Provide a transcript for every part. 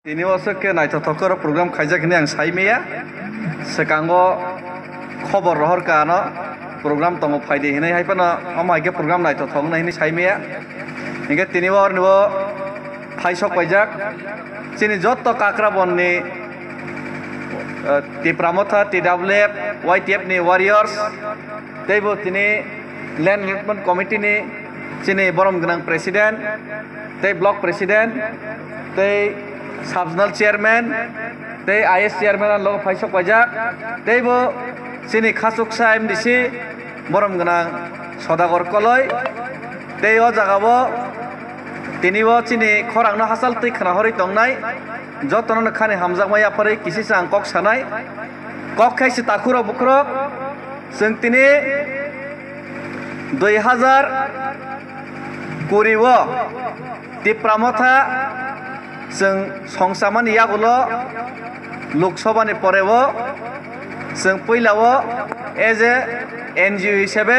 Ini wasake naitotokoro program kajak ini yang saimia sekanggo khobor rohor kana program tongo faide ini hai pana amai ke program naitotong na ini saimia inga tini war nuo faisok kajak sini jotto kakra bonni ti pramotha ti wf ytf ni warriors tebo tini land development committee ni sini borom genang presiden te block presiden te Sabzonal chairman, tei IS chairman logo faisok pajak, tei bo sini khasuk saim disi borom genang sodagor koloi, tei o jagabo tini bo sini korang no hasal tei khana hori tongnai, jotono no khane hamjak maya pare kisi sang kok sanai, kok khai si takuro bukrok, sung tini 2020 bo di pramotha Seng songsaman iya gulo luksoba ni porewo seng puilawo eze NGO isebe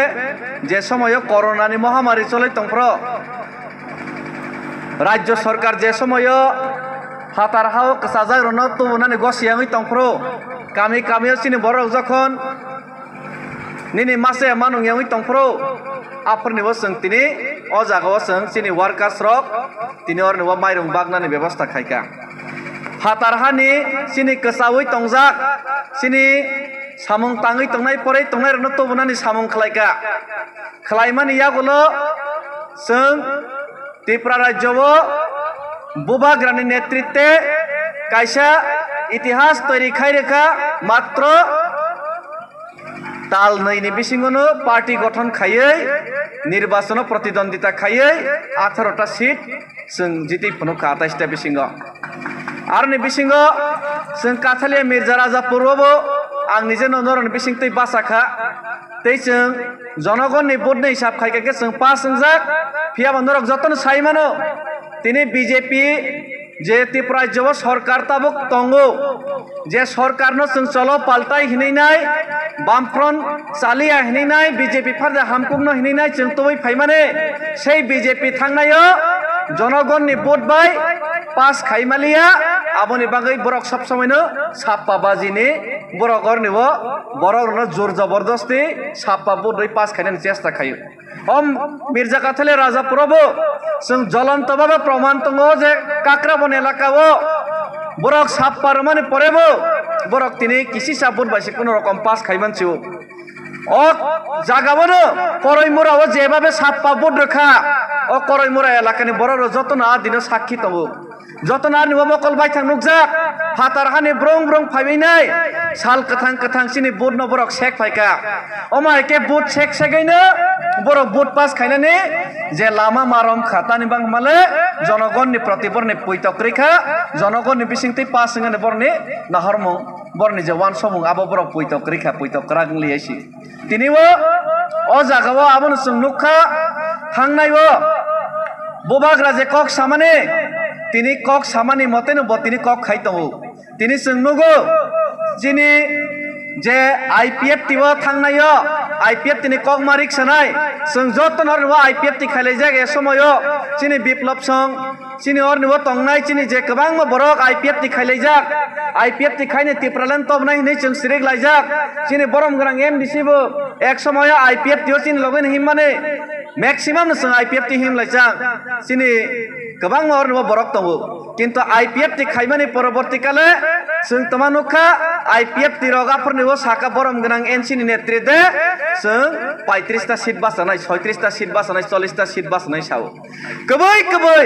jesomoyo corona ni mohamari chole tongpro rajyo sarkar jesomoyo hatarhao kesajak rono tumunani gosiyami tongpro kami kamiyo sini borok jokhon nini mase manungyami tongpro apar niwo seng tini O jagao seng sini workers rok tini or niwo mairung bagna ni bebasta khaika hatarhani sini kesawi tongjak sini samung tangi tongnai pore tongnai rono tobunani samung khalaika khalaimani yagulo seng Tripura rajyobo bubag rani netrite kaisa itihas toiri khai rekha matro tal nai ni bisingono party gothon khaiye निर्वाचन प्रतिद्वंदिता खाइए 18टा सीट जों जितिपनो 28टा बिसिंग आरो नि बिसिंग जों काथालिया मिर्जा राजा पूर्वबो आं निजे ननरन बिसिंग तै बासाखा तै जों जनगणनि बोर्डनि हिसाब खाइखाके जों पास जोंजाक फिया बन्दरक जतन साइमानो तिनि बीजेपी जे त्रिपुरा राज्यब सरकार ताबुक तंगो जे सरकार न जों चलो पाल्टाय हिनैनाय বামফ্রন্ট চালিয়া হিনি নাই বিজেপি ফারদা হামকুম না হিনি নাই চিং তোই ফাইমানে সেই বিজেপি থাংনায়ও জনগণনি ভোট বাই পাস খাইমালিয়া আবনি বাঙ্গাই বরক সব সময়নো সাপ্পা বাজিনি বরগর নিব বরগর জোর জবরদস্তি সাপ্পা ভোট রই পাস খাইনানি চেষ্টা খাইও অম মির্জা কাথালে রাজা প্রভু চিং জ্বলন্তভাবে প্রমাণ তঙ্গ যে কাকরাবন এলাকাও বরক সাপ্পা রমানি পরেব Borok tini kisi sabun basi kuno rokom pas kaiman siu. Ok jagabono koroi mura wo jeba be sappa bod rekha. Ok koroi mura elakani bororo jotona dino sakhi tobo. Jotona ni womokol bai thang nukjak. Hatarhani brong brong phaibai nai. Sal kathang kathang sini bod no borok shek phaika. Omar ke bod shek shegaina borok bod pas khainani je lama marom khata ni bang male. জনগণনি প্রতিবর্ণে পৈতক রেখা জনগণনি বিসিংতে পাস গনে বর্ণে নাহরম বর্ণে যে ওয়ান সমুং আববর পৈতক রেখা পৈতক রাগলি আইছি তিনিও অ জাগাব আবন সুনুখা থাংনাইও বোবাগ রাজে কক সামনে তিনি কক সামনে মতেন ব তিনি কক খাইতও তিনি সুনুগো যিনি যে আইপিএফ তিও থাংনাইও আইপিএফ তিনি কক মারিক সনাই সংযতনর ও আইপিএফ তি খাইলে জাগ এ সময়ও Sini biplop song, sini orang niwa tongnai, sini je kebang ma borok IPF tikai lejak, IPF tikai ni tipralan top nai ni ceng sirik lejak, sini borom gerang em disibo, eksomoya IPF tio sini login himmane, maximum seng IPF ti him lejak, sini kebang ma orang niwa borok tau, kinto IPF tikai mani porobortikale, seng tamanuka IPF tiroga per niwa saka borom gerang em sini netride, seng 35টা seat বাসনাই 36টা seat বাসনাই 40টা seat বাসনাই সাও কবই কবই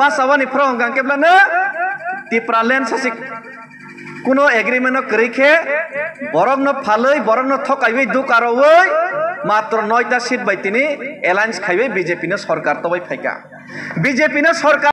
বাসাওয়ানি ফ্রং গাঙ্কেবলানা টিপ্রালেন সাসি কোন এগ্রিমেন্ট করিখে বরগ্ন ফালই বরগ্ন থকাইবি দুকারওই মাত্র 9টা সিট বাই তিনি অ্যালায়েন্স খাইবে বিজেপি না সরকার তবাই ফাইকা বিজেপি না সরকার